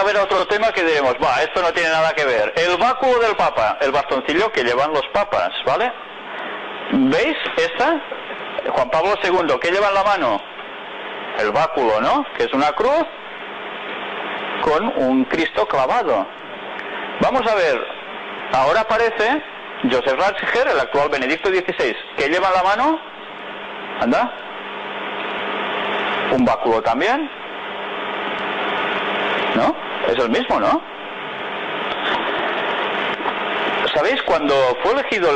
a ver otro tema que diremos, va, esto no tiene nada que ver. El báculo del Papa, el bastoncillo que llevan los papas, ¿vale? ¿Veis esta? Juan Pablo II, ¿qué lleva en la mano? El báculo, ¿no? Que es una cruz con un Cristo clavado. Vamos a ver, ahora aparece Joseph Ratzinger, el actual Benedicto XVI. ¿Qué lleva en la mano? Anda. Un báculo también. ¿No? Es el mismo, ¿no? ¿Sabéis? Cuando fue elegido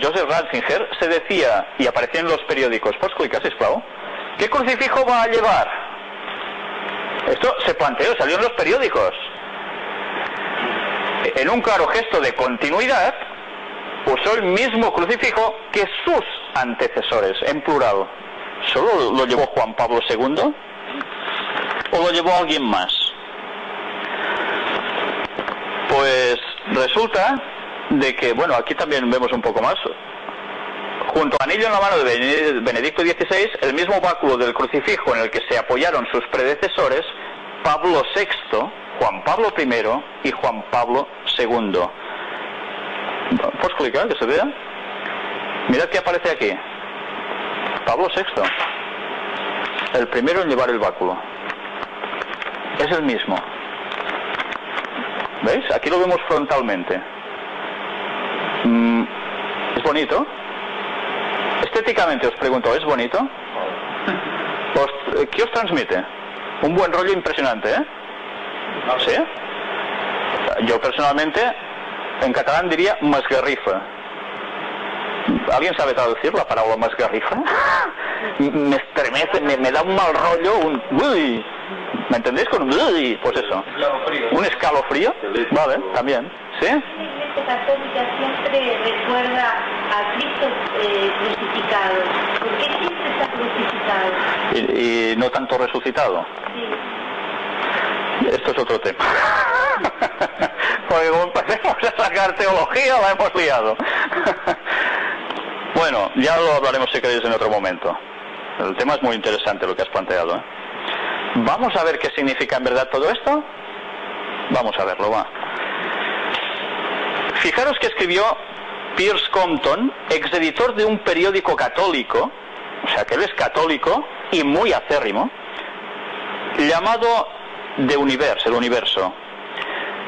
Joseph Ratzinger, se decía, y aparecía en los periódicos, pues clicarse, Clau, ¿qué crucifijo va a llevar? Esto se planteó, salió en los periódicos. En un claro gesto de continuidad, usó el mismo crucifijo que sus antecesores, en plural. ¿Solo lo llevó Juan Pablo II? ¿O lo llevó alguien más? Pues resulta de que, bueno, aquí también vemos un poco más. Junto a anillo en la mano de Benedicto XVI, el mismo báculo del crucifijo en el que se apoyaron sus predecesores, Pablo VI, Juan Pablo I y Juan Pablo II. ¿Puedes clicar, que se vea? Mirad qué aparece aquí. Pablo VI. El primero en llevar el báculo. Es el mismo. ¿Veis? Aquí lo vemos frontalmente. ¿Es bonito? Estéticamente os pregunto, ¿es bonito? ¿Qué os transmite? Un buen rollo impresionante, ¿eh? ¿Sí? Yo personalmente, en catalán diría masgarrifa. ¿Alguien sabe traducir la palabra masgarrifa? Me estremece, me da un mal rollo, un... ¡Uy! ¿Me entendéis? Con ¡uy! Pues eso. ¿Un escalofrío? Vale, también. ¿Sí? La Iglesia Católica siempre recuerda a Cristo crucificado. ¿Por qué siempre está crucificado? Y no tanto resucitado. Sí. Esto es otro tema. Porque como empecemos a sacar teología, la hemos liado. Bueno, ya lo hablaremos si queréis en otro momento. El tema es muy interesante lo que has planteado, ¿eh? Vamos a ver qué significa en verdad todo esto. Vamos a verlo, va. Fijaros que escribió Pierce Compton, exeditor de un periódico católico, o sea que él es católico y muy acérrimo, llamado The Universe, el universo.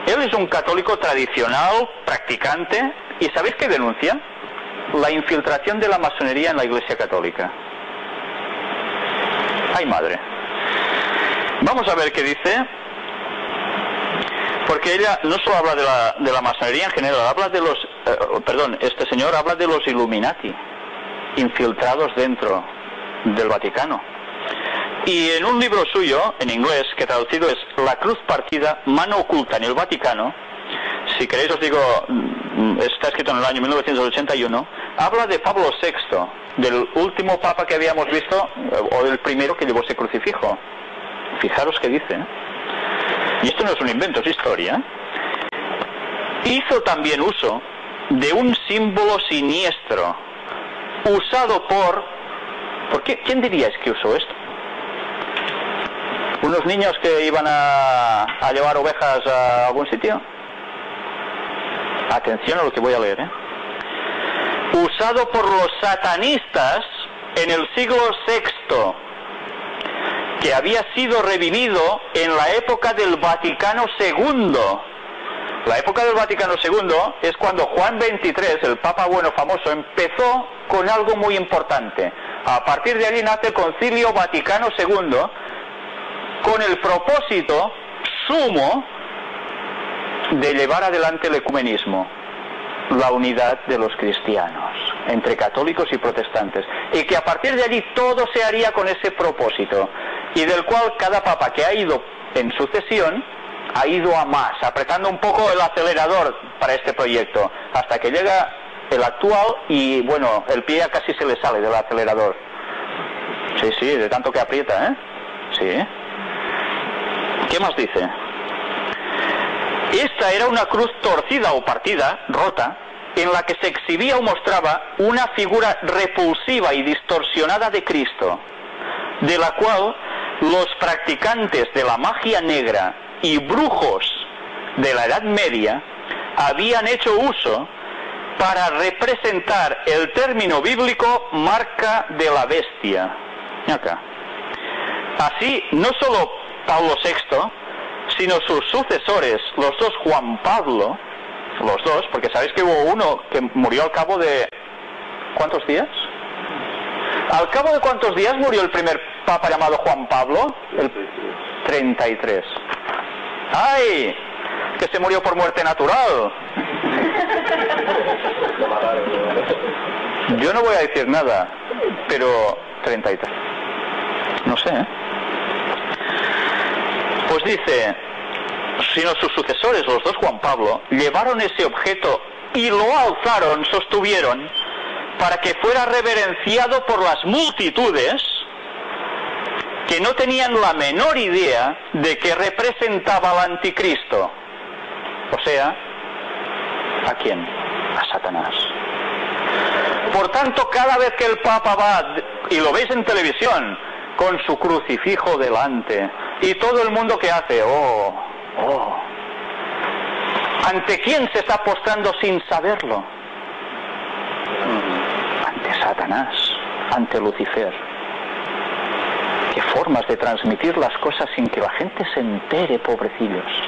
Él es un católico tradicional, practicante, y ¿sabéis qué denuncia? La infiltración de la masonería en la Iglesia Católica. ¡Ay, madre! Vamos a ver qué dice, porque ella no solo habla de la masonería en general, habla de los... perdón, este señor habla de los Illuminati, infiltrados dentro del Vaticano. Y en un libro suyo, en inglés, que traducido es La Cruz Partida, Mano Oculta en el Vaticano, si queréis os digo, está escrito en el año 1981, habla de Pablo VI, del último papa que habíamos visto, o del primero que llevó ese crucifijo. Fijaros qué dice, ¿eh? Y esto no es un invento, es historia. Hizo también uso de un símbolo siniestro usado por... ¿Quién diríais que usó esto? ¿Unos niños que iban a llevar ovejas a algún sitio? Atención a lo que voy a leer, ¿eh? Usado por los satanistas en el siglo VI, que había sido revivido en la época del Vaticano II. La época del Vaticano II es cuando Juan XXIII, el Papa bueno famoso, empezó con algo muy importante. A partir de allí nace el Concilio Vaticano II con el propósito sumo de llevar adelante el ecumenismo, la unidad de los cristianos, entre católicos y protestantes, y que a partir de allí todo se haría con ese propósito, y del cual cada papa que ha ido en sucesión ha ido a más, apretando un poco el acelerador para este proyecto, hasta que llega el actual y, bueno, el pie ya casi se le sale del acelerador. Sí, sí, de tanto que aprieta, ¿eh? Sí. ¿Qué más dice? Esta era una cruz torcida o partida, rota, en la que se exhibía o mostraba una figura repulsiva y distorsionada de Cristo, de la cual los practicantes de la magia negra y brujos de la Edad Media habían hecho uso para representar el término bíblico marca de la bestia. Acá. Así, no solo Pablo VI, sino sus sucesores, los dos Juan Pablo, los dos, porque sabéis que hubo uno que murió al cabo de... ¿cuántos días? ¿Al cabo de cuántos días murió el primer papa llamado Juan Pablo? El 33. ¡Ay! Que se murió por muerte natural. Yo no voy a decir nada, pero 33. No sé, ¿eh? Pues dice, sino sus sucesores, los dos Juan Pablo, llevaron ese objeto y lo alzaron, sostuvieron, para que fuera reverenciado por las multitudes que no tenían la menor idea de que representaba al anticristo. O sea, ¿a quién? A Satanás. Por tanto, cada vez que el Papa va, y lo veis en televisión, con su crucifijo delante, y todo el mundo que hace, oh, oh, ¿ante quién se está postrando sin saberlo? Ante Satanás, ante Lucifer. Qué formas de transmitir las cosas sin que la gente se entere, pobrecillos.